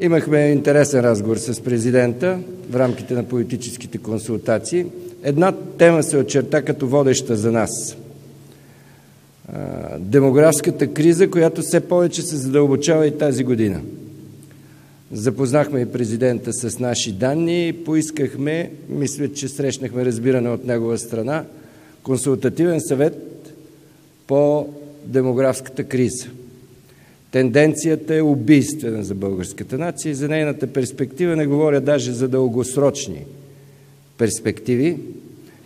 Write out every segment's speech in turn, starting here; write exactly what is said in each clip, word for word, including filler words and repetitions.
Имахме интересен разговор с президента в рамките на политическите консултации. Една тема се очерта като водеща за нас. Демографската криза, която все повече се задълбочава и тази година. Запознахме и президента с наши данни и поискахме, мисля, че срещнахме разбиране от негова страна, консултативен съвет по демографската криза. Тенденцията е убийствена за българската нация и за нейната перспектива, не говоря даже за дългосрочни перспективи.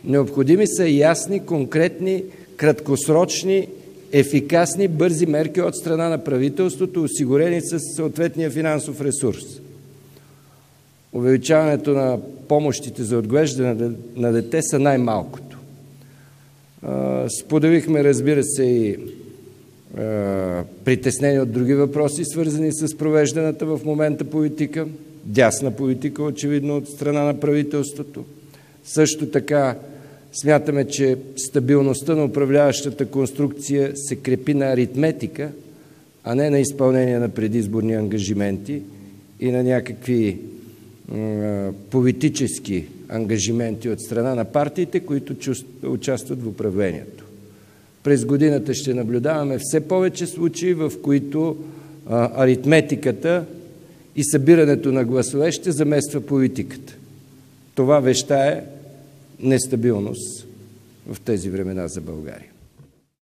Необходими са ясни, конкретни, краткосрочни, ефикасни, бързи мерки от страна на правителството, осигурени с съответния финансов ресурс. Увеличаването на помощите за отглеждане на дете са най-малкото. Споделихме, разбира се, и притеснени от други въпроси, свързани с провежданата в момента политика, дясна политика, очевидно, от страна на правителството. Също така смятаме, че стабилността на управляващата конструкция се крепи на аритметика, а не на изпълнение на предизборни ангажименти и на някакви политически ангажименти от страна на партиите, които участват в управлението. През годината ще наблюдаваме все повече случаи, в които а, аритметиката и събирането на гласове ще замества политиката. Това вещае нестабилност в тези времена за България.